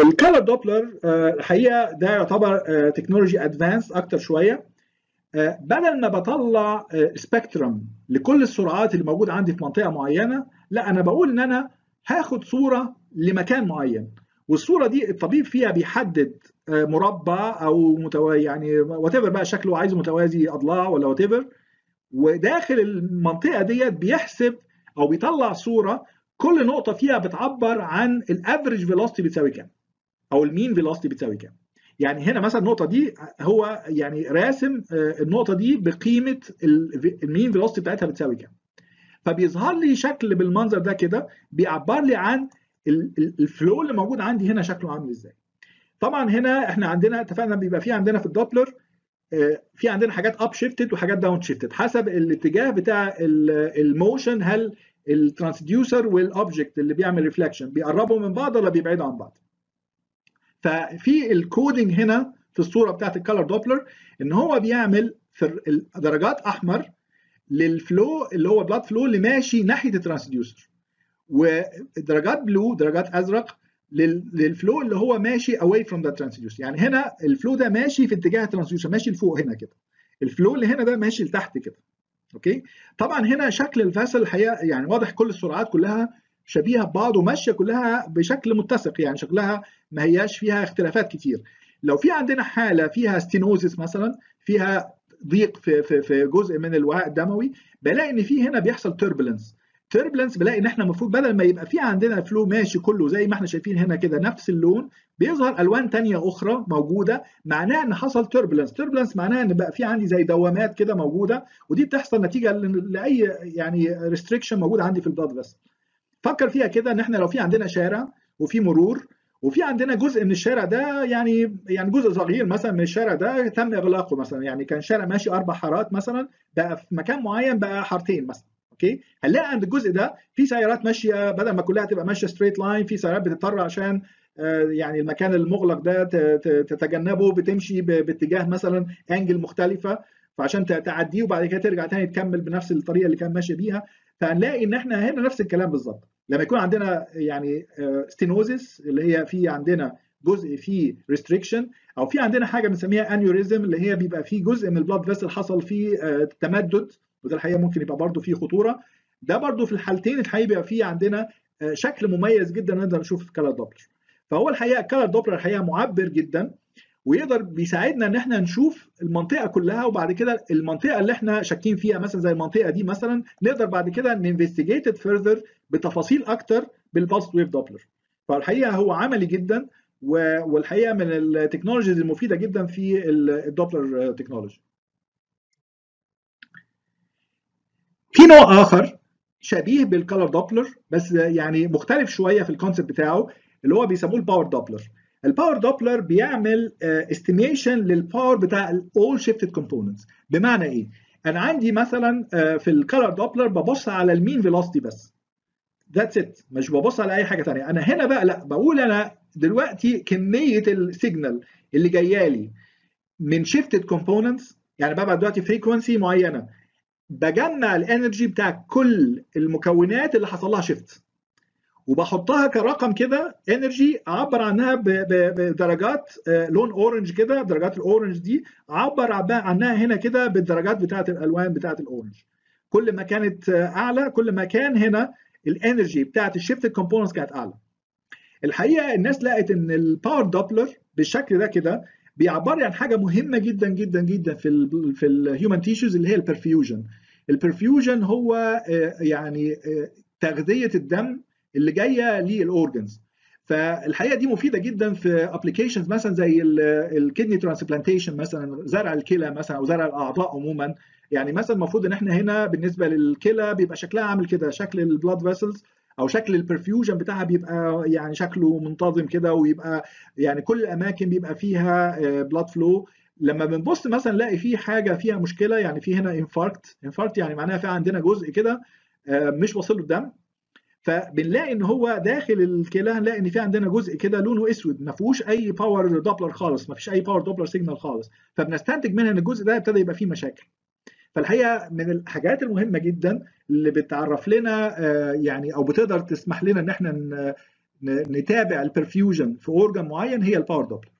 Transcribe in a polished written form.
الكالر دوبلر الحقيقه ده يعتبر تكنولوجي ادفانس اكتر شويه. بدل ما بطلع سبيكترم لكل السرعات اللي موجوده عندي في منطقه معينه، لا انا بقول ان انا هاخد صوره لمكان معين، والصوره دي الطبيب فيها بيحدد مربع او يعني وات ايفر بقى شكله، عايزه متوازي اضلاع ولا وات ايفر، وداخل المنطقه ديت بيحسب او بيطلع صوره كل نقطه فيها بتعبر عن الافريج فيلوستي بتساوي كام، او المين فيلوستي بتساوي كام. يعني هنا مثلا النقطه دي هو يعني راسم النقطه دي بقيمه المين فيلوستي بتاعتها بتساوي كام، فبيظهر لي شكل بالمنظر ده كده بيعبر لي عن الفلو اللي موجود عندي هنا شكله عامل ازاي. طبعا هنا احنا عندنا اتفقنا بيبقى في عندنا في الدوبلر في عندنا حاجات اب شيفتد وحاجات داون شيفتد حسب الاتجاه بتاع الموشن، هل الترانسديوسر والاوبجكت اللي بيعمل ريفلكشن بيقربوا من بعض ولا بيبعدوا عن بعض. ففي الكودينج هنا في الصوره بتاعت الكالر دوبلر ان هو بيعمل في درجات احمر للفلو اللي هو بلاد فلو اللي ماشي ناحيه الترانسديوسر، ودرجات بلو درجات ازرق للفلو اللي هو ماشي away from the transducer. يعني هنا الفلو ده ماشي في اتجاه الترانسديوسر، ماشي لفوق هنا كده، الفلو اللي هنا ده ماشي لتحت كده. اوكي طبعا هنا شكل الفاسل الحقيقه يعني واضح كل السرعات كلها شبيهه ببعض وماشيه كلها بشكل متسق، يعني شكلها ما هياش فيها اختلافات كتير. لو في عندنا حاله فيها ستينوزيس مثلا، فيها ضيق في جزء من الوعاء الدموي، بلاقي ان في هنا بيحصل تربلنس، بلاقي ان احنا المفروض بدل ما يبقى في عندنا فلو ماشي كله زي ما احنا شايفين هنا كده نفس اللون، بيظهر الوان ثانيه اخرى موجوده، معناها ان حصل تربلنس معناها ان بقى في عندي زي دوامات كده موجوده، ودي بتحصل نتيجه لاي يعني ريستريكشن موجود عندي في البلاد فيسل. فكر فيها كده ان احنا لو في عندنا شارع وفي مرور، وفي عندنا جزء من الشارع ده يعني جزء صغير مثلا من الشارع ده تم اغلاقه مثلا، يعني كان شارع ماشي 4 حارات مثلا، بقى في مكان معين بقى حارتين مثلا. اوكي هنلاقي عند الجزء ده في سيارات ماشيه بدل ما كلها تبقى ماشيه ستريت لاين، في سيارات بتضطر عشان يعني المكان المغلق ده تتجنبه بتمشي باتجاه مثلا انجل مختلفه فعشان تعديه، وبعد كده ترجع تاني تكمل بنفس الطريقه اللي كان ماشيه بيها. فهنلاقي ان احنا هنا نفس الكلام بالظبط، لما يكون عندنا يعني ستينوزيس اللي هي في عندنا جزء فيه ريستريكشن، او في عندنا حاجه بنسميها انيوريزم اللي هي بيبقى فيه جزء من البلاد فيسل حصل فيه تمدد، وده الحقيقه ممكن يبقى برضه فيه خطوره. ده برضه في الحالتين الحقيقه بيبقى فيه عندنا شكل مميز جدا نقدر نشوفه في الكالر دوبلر. فهو الحقيقه الكالر دوبلر الحقيقه معبر جدا، ويقدر بيساعدنا ان احنا نشوف المنطقه كلها، وبعد كده المنطقه اللي احنا شاكين فيها مثلا زي المنطقه دي مثلا نقدر بعد كده نinvestigate further بتفاصيل اكتر بالبلس ويف دوبلر. فالحقيقه هو عملي جدا، والحقيقه من التكنولوجيز المفيده جدا في الدوبلر تكنولوجي. في نوع اخر شبيه بالكالر دوبلر بس يعني مختلف شويه في الكونسيبت بتاعه اللي هو بيسموه الباور دوبلر. الباور دوبلر بيعمل استيميشن للباور بتاع الاول شيفتد كومبوننتس. بمعنى ايه؟ انا عندي مثلا في الكالر دوبلر ببص على المين فيلوستي بس، ذاتس ات، مش ببص على اي حاجه ثانيه. انا هنا بقى لا، بقول انا دلوقتي كميه السيجنال اللي جايه لي من شيفتد كومبوننتس، يعني ببعت دلوقتي فريكونسي معينه بجمع الانرجي بتاع كل المكونات اللي حصل لها شيفت وبحطها كرقم كده انرجي، اعبر عنها بدرجات لون اورنج كده، درجات الاورنج دي اعبر عنها هنا كده بالدرجات بتاعه الالوان بتاعه الاورنج. كل ما كانت اعلى كل ما كان هنا الانرجي بتاعه الشيفت كومبوننتس كانت اعلى. الحقيقه الناس لقت ان الباور دوبلر بالشكل ده كده بيعبر عن حاجه مهمه جدا جدا جدا في الهيومن تيشوز اللي هي البرفيوجن. البرفيوجن هو يعني تغذيه الدم اللي جايه للاورجنز. فالحقيقه دي مفيده جدا في ابلكيشنز مثلا زي الكدني ترانسبلانتيشن مثلا، زرع الكلى مثلا او زرع الاعضاء عموما. يعني مثلا المفروض ان احنا هنا بالنسبه للكلى بيبقى شكلها عامل كده، شكل البلاد فيسلز او شكل البرفيوجن بتاعها بيبقى يعني شكله منتظم كده، ويبقى يعني كل الاماكن بيبقى فيها بلاد فلو. لما بنبص مثلا نلاقي في حاجه فيها مشكله، يعني في هنا انفاركت يعني معناها في عندنا جزء كده مش واصل له الدم، فبنلاقي ان هو داخل الكلى هنلاقي ان في عندنا جزء كده لونه اسود ما فيهوش اي باور دوبلر خالص، ما فيش اي باور دوبلر سيجنال خالص، فبنستنتج منها ان الجزء ده ابتدى يبقى فيه مشاكل. فالحقيقه من الحاجات المهمه جدا اللي بتعرف لنا يعني او بتقدر تسمح لنا ان احنا نتابع البرفيوجن في اورجان معين هي الباور دوبلر.